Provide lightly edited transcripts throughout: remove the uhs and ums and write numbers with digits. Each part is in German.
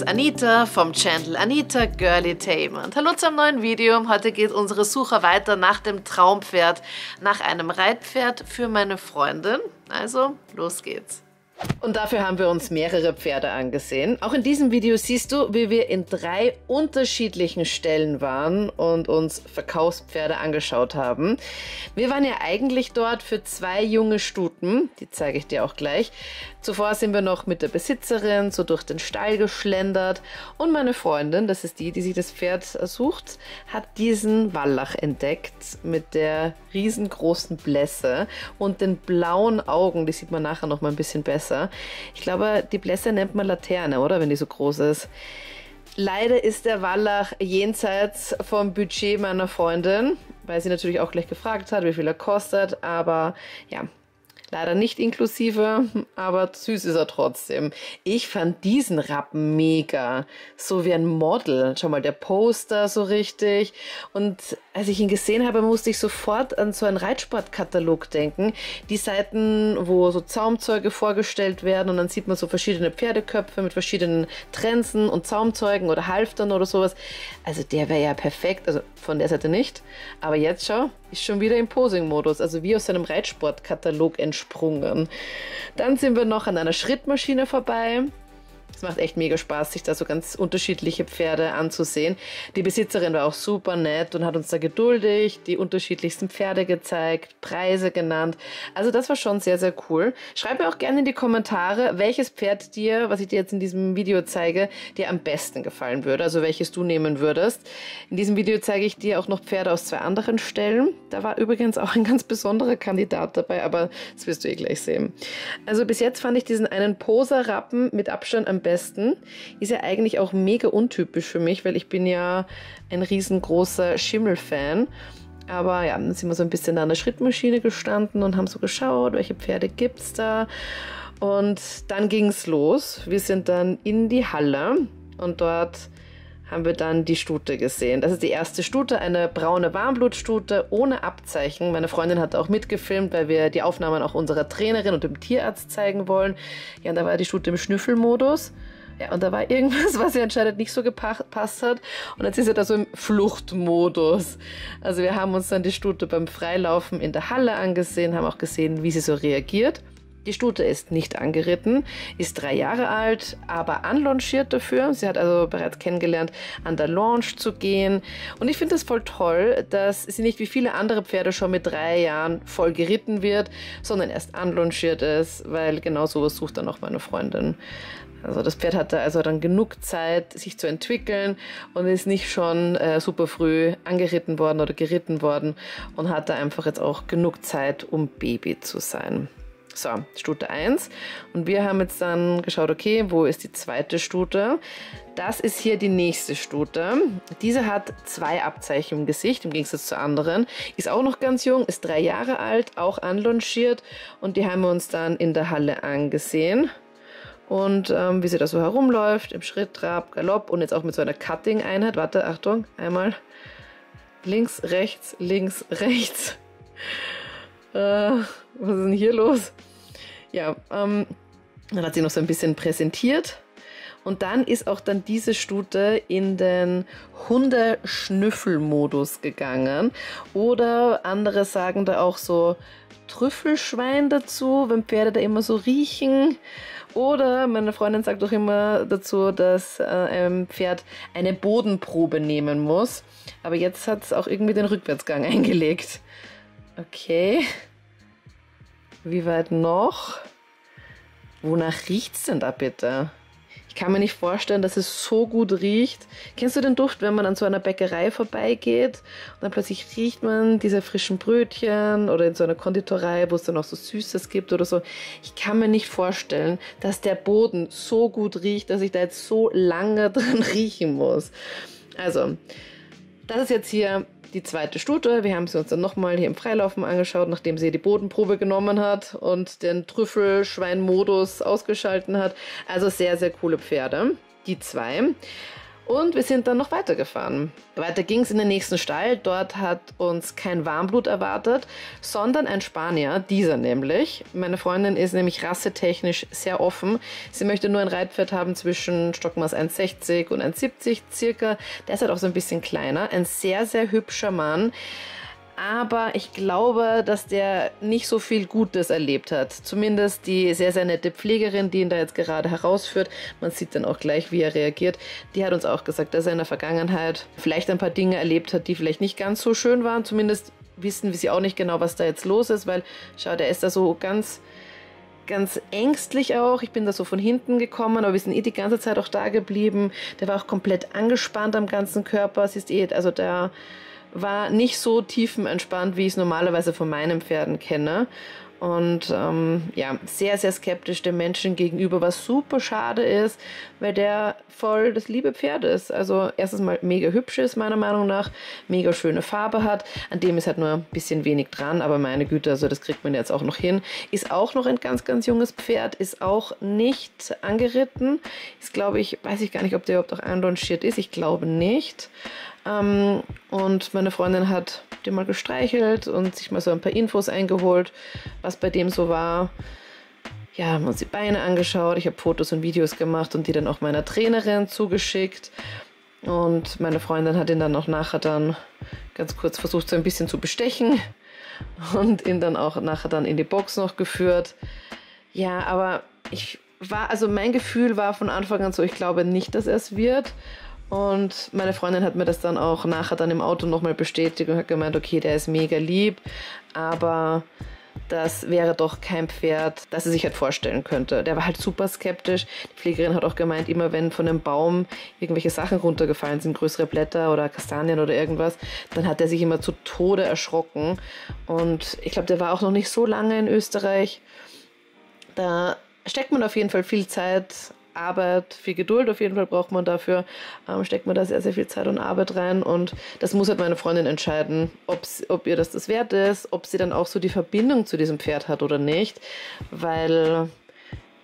ist Anita vom Channel Anita Girlietainment. Hallo zu einem neuen Video. Heute geht unsere Suche weiter nach dem Traumpferd, nach einem Reitpferd für meine Freundin. Also, los geht's. Und dafür haben wir uns mehrere Pferde angesehen. Auch in diesem Video siehst du, wie wir in 3 unterschiedlichen Stellen waren und uns Verkaufspferde angeschaut haben. Wir waren ja eigentlich dort für 2 junge Stuten, die zeige ich dir auch gleich. Zuvor sind wir noch mit der Besitzerin so durch den Stall geschlendert und meine Freundin, das ist die, die sich das Pferd sucht, hat diesen Wallach entdeckt mit der riesengroßen Blässe und den blauen Augen, die sieht man nachher noch mal ein bisschen besser. Ich glaube, die Blässe nennt man Laterne, oder? Wenn die so groß ist. Leider ist der Wallach jenseits vom Budget meiner Freundin, weil sie natürlich auch gleich gefragt hat, wie viel er kostet, aber ja, leider nicht inklusive, aber süß ist er trotzdem. Ich fand diesen Rappen mega, so wie ein Model. Schau mal, der Poster so richtig. Und als ich ihn gesehen habe, musste ich sofort an so einen Reitsportkatalog denken. Die Seiten, wo so Zaumzeuge vorgestellt werden und dann sieht man so verschiedene Pferdeköpfe mit verschiedenen Trensen und Zaumzeugen oder Halftern oder sowas. Also der wäre ja perfekt, also von der Seite nicht. Aber jetzt schau, ist schon wieder im Posing-Modus, also wie aus seinem Reitsportkatalog entstanden. Dann sind wir noch an einer Schrittmaschine vorbei. Es macht echt mega Spaß, sich da so ganz unterschiedliche Pferde anzusehen. Die Besitzerin war auch super nett und hat uns da geduldig die unterschiedlichsten Pferde gezeigt, Preise genannt. Also das war schon sehr, sehr cool. Schreib mir auch gerne in die Kommentare, welches Pferd dir, was ich dir jetzt in diesem Video zeige, dir am besten gefallen würde, also welches du nehmen würdest. In diesem Video zeige ich dir auch noch Pferde aus 2 anderen Stellen. Da war übrigens auch ein ganz besonderer Kandidat dabei, aber das wirst du eh gleich sehen. Also bis jetzt fand ich diesen einen Poser-Rappen mit Abstand am besten. Ist ja eigentlich auch mega untypisch für mich, weil ich bin ja ein riesengroßer Schimmelfan. Aber ja, dann sind wir so ein bisschen an der Schrittmaschine gestanden und haben so geschaut, welche Pferde gibt es da. Und dann ging es los. Wir sind dann in die Halle und dort haben wir dann die Stute gesehen. Das ist die erste Stute, eine braune Warmblutstute ohne Abzeichen. Meine Freundin hat auch mitgefilmt, weil wir die Aufnahmen auch unserer Trainerin und dem Tierarzt zeigen wollen. Ja, und da war die Stute im Schnüffelmodus. Ja, und da war irgendwas, was ihr anscheinend nicht so gepasst hat. Und jetzt ist sie da so im Fluchtmodus. Also wir haben uns dann die Stute beim Freilaufen in der Halle angesehen, haben auch gesehen, wie sie so reagiert. Die Stute ist nicht angeritten, ist 3 Jahre alt, aber anlongiert dafür. Sie hat also bereits kennengelernt, an der Longe zu gehen. Und ich finde es voll toll, dass sie nicht wie viele andere Pferde schon mit 3 Jahren voll geritten wird, sondern erst anlongiert ist, weil genau sowas sucht dann auch meine Freundin. Also das Pferd hatte also dann genug Zeit, sich zu entwickeln und ist nicht schon super früh angeritten worden oder geritten worden und hatte einfach jetzt auch genug Zeit, um Baby zu sein. So, Stute 1 und wir haben jetzt dann geschaut, okay, wo ist die zweite Stute? Das ist hier die nächste Stute. Diese hat 2 Abzeichen im Gesicht, im Gegensatz zu anderen. Ist auch noch ganz jung, ist 3 Jahre alt, auch anlongiert und die haben wir uns dann in der Halle angesehen. Und wie sie da so herumläuft, im Schritt, Trab, Galopp und jetzt auch mit so einer Cutting-Einheit. Warte, Achtung, einmal links, rechts, links, rechts. Was ist denn hier los? Ja, dann hat sie noch so ein bisschen präsentiert. Und dann ist auch dann diese Stute in den Hundeschnüffelmodus gegangen. Oder andere sagen da auch so Trüffelschwein dazu, wenn Pferde da immer so riechen. Oder meine Freundin sagt auch immer dazu, dass ein Pferd eine Bodenprobe nehmen muss. Aber jetzt hat es auch irgendwie den Rückwärtsgang eingelegt. Okay, wie weit noch? Wonach riecht es denn da bitte? Ich kann mir nicht vorstellen, dass es so gut riecht. Kennst du den Duft, wenn man an so einer Bäckerei vorbeigeht und dann plötzlich riecht man diese frischen Brötchen oder in so einer Konditorei, wo es dann auch so Süßes gibt oder so. Ich kann mir nicht vorstellen, dass der Boden so gut riecht, dass ich da jetzt so lange dran riechen muss. Also, das ist jetzt hier die zweite Stute. Wir haben sie uns dann nochmal hier im Freilaufen angeschaut, nachdem sie die Bodenprobe genommen hat und den Trüffelschwein-Modus ausgeschalten hat. Also sehr, sehr coole Pferde, die 2. Und wir sind dann noch weitergefahren. Weiter ging es in den nächsten Stall. Dort hat uns kein Warmblut erwartet, sondern ein Spanier, dieser nämlich. Meine Freundin ist nämlich rassetechnisch sehr offen. Sie möchte nur ein Reitpferd haben zwischen Stockmaß 1,60 und 1,70 circa. Der ist halt auch so ein bisschen kleiner. Ein sehr, sehr hübscher Mann. Aber ich glaube, dass der nicht so viel Gutes erlebt hat. Zumindest die sehr, sehr nette Pflegerin, die ihn da jetzt gerade herausführt, man sieht dann auch gleich, wie er reagiert, die hat uns auch gesagt, dass er in der Vergangenheit vielleicht ein paar Dinge erlebt hat, die vielleicht nicht ganz so schön waren. Zumindest wissen wir sie auch nicht genau, was da jetzt los ist, weil, schau, der ist da so ganz ängstlich auch. Ich bin da so von hinten gekommen, aber wir sind eh die ganze Zeit auch da geblieben. Der war auch komplett angespannt am ganzen Körper. Siehst eh, also der war nicht so tiefenentspannt, wie ich es normalerweise von meinen Pferden kenne. Und ja, sehr, sehr skeptisch dem Menschen gegenüber, was super schade ist, weil der voll das liebe Pferd ist. Also erstens mal mega hübsch ist, meiner Meinung nach, mega schöne Farbe hat. An dem ist halt nur ein bisschen wenig dran, aber meine Güte, also das kriegt man jetzt auch noch hin. Ist auch noch ein ganz, ganz junges Pferd, ist auch nicht angeritten. Ist, glaube ich, weiß ich gar nicht, ob der überhaupt auch einrangiert ist, ich glaube nicht. Und meine Freundin hat den mal gestreichelt und sich mal so ein paar Infos eingeholt, was bei dem so war. Ja, haben uns die Beine angeschaut, ich habe Fotos und Videos gemacht und die dann auch meiner Trainerin zugeschickt. Und meine Freundin hat ihn dann auch nachher dann ganz kurz versucht, so ein bisschen zu bestechen und ihn dann auch nachher dann in die Box noch geführt. Ja, aber mein Gefühl war von Anfang an so, ich glaube nicht, dass er es wird. Und meine Freundin hat mir das dann auch nachher dann im Auto nochmal bestätigt und hat gemeint, okay, der ist mega lieb, aber das wäre doch kein Pferd, das sie sich halt vorstellen könnte. Der war halt super skeptisch. Die Pflegerin hat auch gemeint, immer wenn von einem Baum irgendwelche Sachen runtergefallen sind, größere Blätter oder Kastanien oder irgendwas, dann hat er sich immer zu Tode erschrocken. Und ich glaube, der war auch noch nicht so lange in Österreich. Da steckt man auf jeden Fall viel Zeit, Arbeit, viel Geduld auf jeden Fall braucht man dafür, steckt man da sehr, sehr viel Zeit und Arbeit rein und das muss halt meine Freundin entscheiden, ob ihr das wert ist, ob sie dann auch so die Verbindung zu diesem Pferd hat oder nicht, weil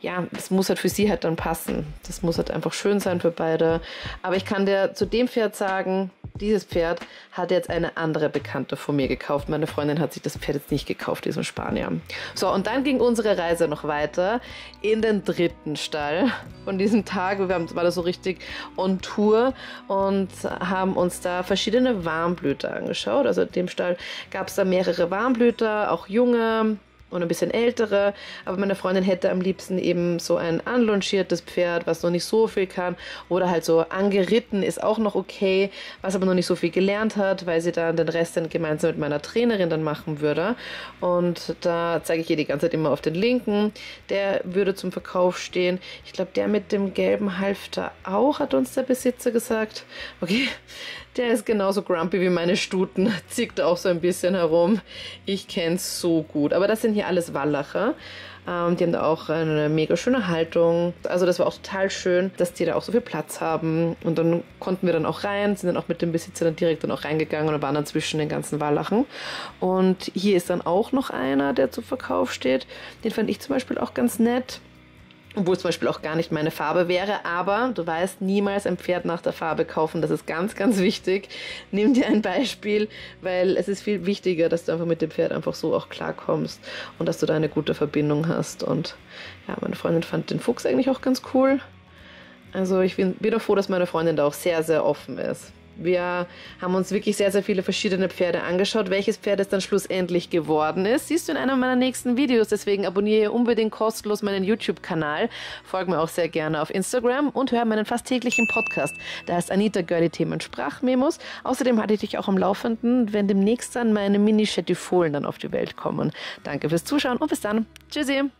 ja, das muss halt für sie halt dann passen, das muss halt einfach schön sein für beide, aber ich kann dir zu dem Pferd sagen, dieses Pferd hat jetzt eine andere Bekannte von mir gekauft. Meine Freundin hat sich das Pferd jetzt nicht gekauft, diesen Spanier. So, und dann ging unsere Reise noch weiter in den dritten Stall von diesem Tag. Wir waren da so richtig on Tour und haben uns da verschiedene Warmblüter angeschaut. Also in dem Stall gab es da mehrere Warmblüter, auch junge und ein bisschen ältere, aber meine Freundin hätte am liebsten eben so ein anlongiertes Pferd, was noch nicht so viel kann oder halt so angeritten ist auch noch okay, was aber noch nicht so viel gelernt hat, weil sie dann den Rest dann gemeinsam mit meiner Trainerin dann machen würde und da zeige ich ihr die ganze Zeit immer auf den linken, der würde zum Verkauf stehen, ich glaube der mit dem gelben Halfter auch, hat uns der Besitzer gesagt, okay. Der ist genauso grumpy wie meine Stuten, zickt auch so ein bisschen herum. Ich kenne es so gut. Aber das sind hier alles Wallacher. Die haben da auch eine mega schöne Haltung. Also das war auch total schön, dass die da auch so viel Platz haben. Und dann konnten wir dann auch rein, sind dann auch mit dem Besitzer dann direkt dann auch reingegangen und waren dann zwischen den ganzen Wallachen. Und hier ist dann auch noch einer, der zu Verkauf steht. Den fand ich zum Beispiel auch ganz nett. Obwohl es zum Beispiel auch gar nicht meine Farbe wäre, aber du weißt, niemals ein Pferd nach der Farbe kaufen, das ist ganz, ganz wichtig. Nimm dir ein Beispiel, weil es ist viel wichtiger, dass du einfach mit dem Pferd einfach so auch klarkommst und dass du da eine gute Verbindung hast. Und ja, meine Freundin fand den Fuchs eigentlich auch ganz cool. Also ich bin auch froh, dass meine Freundin da auch sehr, sehr offen ist. Wir haben uns wirklich sehr, sehr viele verschiedene Pferde angeschaut. Welches Pferd es dann schlussendlich geworden ist, siehst du in einem meiner nächsten Videos. Deswegen abonniere unbedingt kostenlos meinen YouTube-Kanal. Folge mir auch sehr gerne auf Instagram und höre meinen fast täglichen Podcast. Da heißt Anita Girlietainment Sprachmemos. Außerdem halte ich dich auch am Laufenden, wenn demnächst dann meine Mini-Schätifolen dann auf die Welt kommen. Danke fürs Zuschauen und bis dann. Tschüssi!